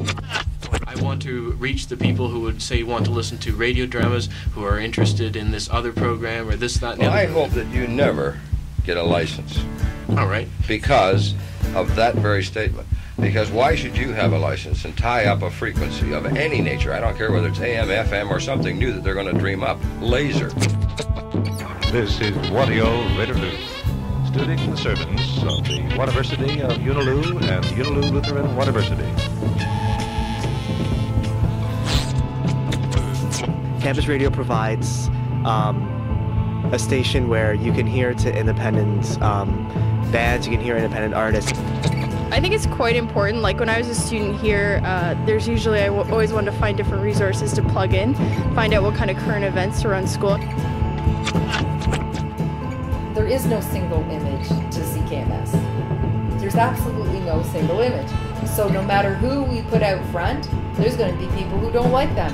I want to reach the people who would say want to listen to radio dramas, who are interested in this other program or this, that, and the other. I hope that you never get a license. All right. Because of that very statement. Because why should you have a license and tie up a frequency of any nature? I don't care whether it's AM, FM, or something new that they're going to dream up. Laser. This is Waterloo Waterloo, students and servants of the Wadiversity of Unaloo and Unaloo Lutheran Wadiversity. Campus radio provides a station where you can hear to independent bands, you can hear independent artists. I think it's quite important. Like when I was a student here, there's usually, I always wanted to find different resources to plug in, find out what kind of current events are on school. There is no single image to CKMS. There's absolutely no single image. So no matter who we put out front, there's going to be people who don't like them.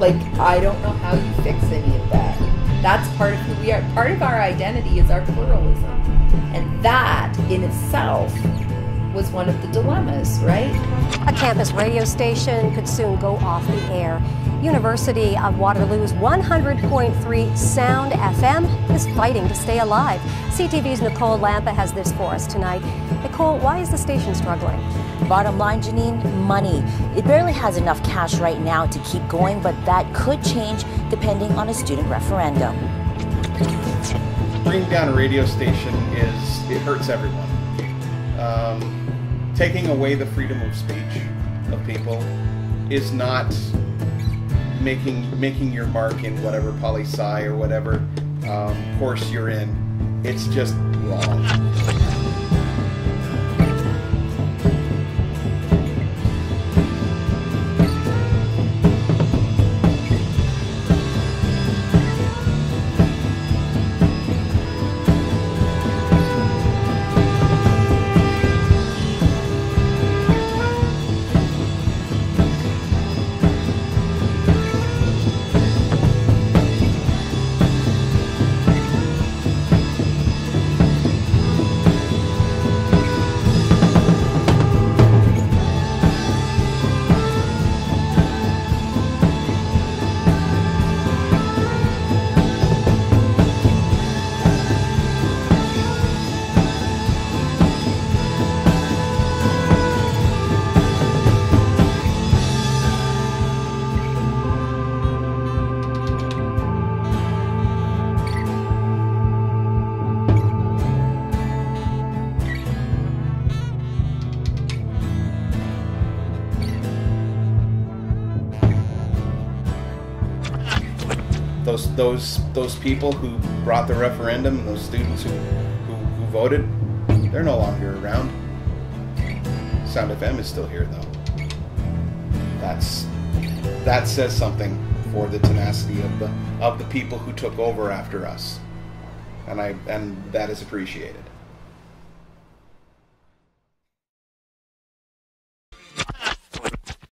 Like, I don't know how you fix any of that. That's part of who we are. Part of our identity is our pluralism. And that, in itself, was one of the dilemmas, right? A campus radio station could soon go off the air. University of Waterloo's 100.3 Sound FM is fighting to stay alive. CTV's Nicole Lampa has this for us tonight. Nicole, why is the station struggling? Bottom line, Janine, money. It barely has enough cash right now to keep going, but that could change depending on a student referendum. Bringing down a radio station it hurts everyone. Taking away the freedom of speech of people is not making your mark in whatever poli-sci or whatever course you're in. It's just wrong. Those people who brought the referendum and those students who voted, they're no longer around. Sound FM is still here though. That says something for the tenacity of the people who took over after us. And that is appreciated.